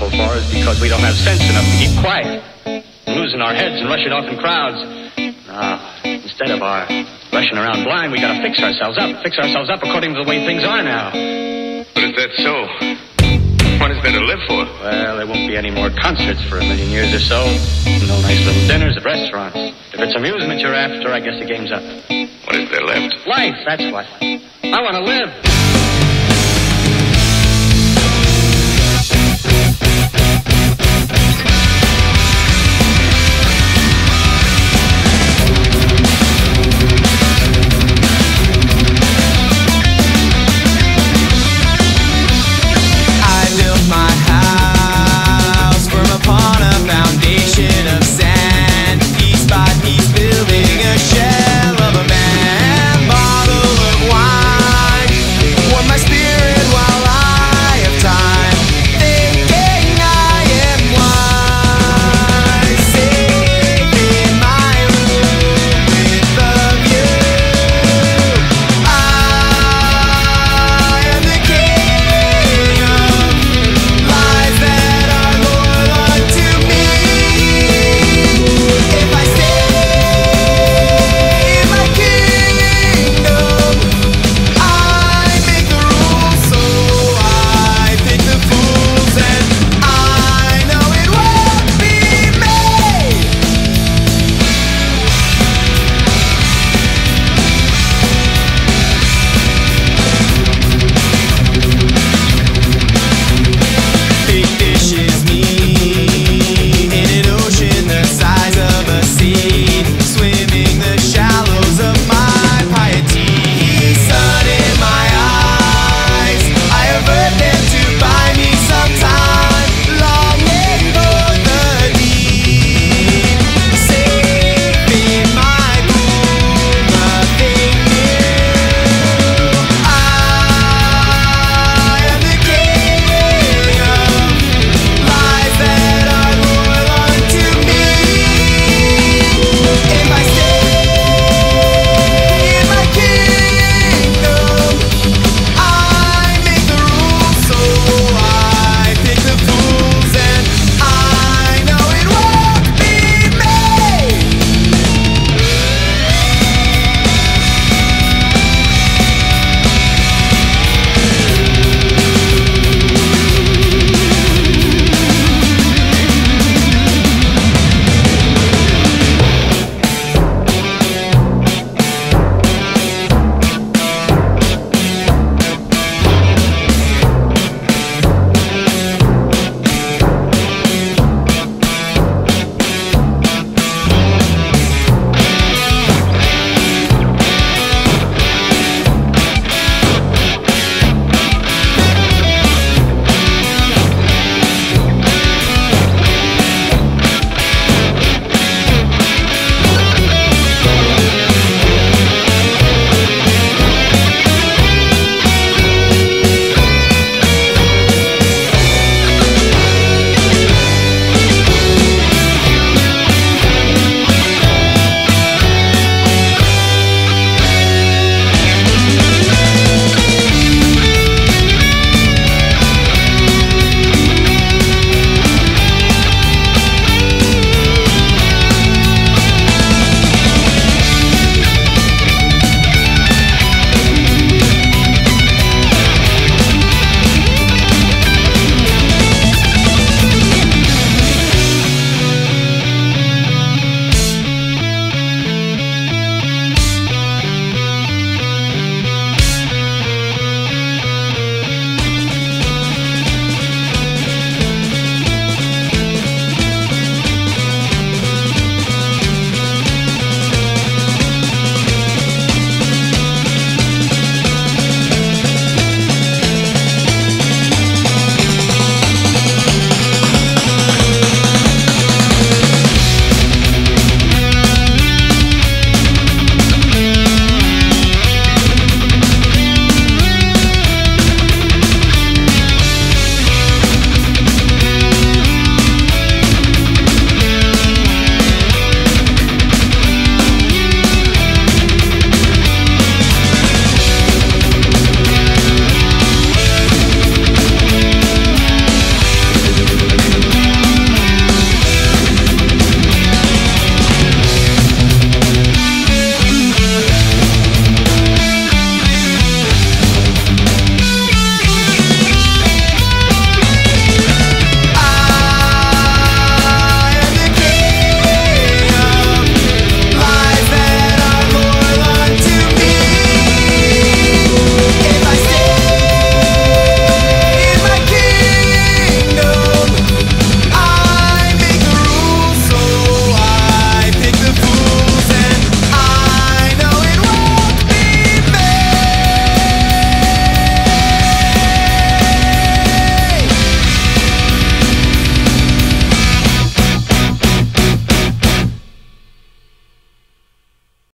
so far is because we don't have sense enough to keep quiet, losing our heads and rushing off in crowds. No, instead of our rushing around blind, we gotta fix ourselves up according to the way things are now. But if that's so, what is there to live for? Well, there won't be any more concerts for a million years or so. No nice little dinners at restaurants. If it's amusement you're after, I guess the game's up. What is there left? Life, that's what. I want to live.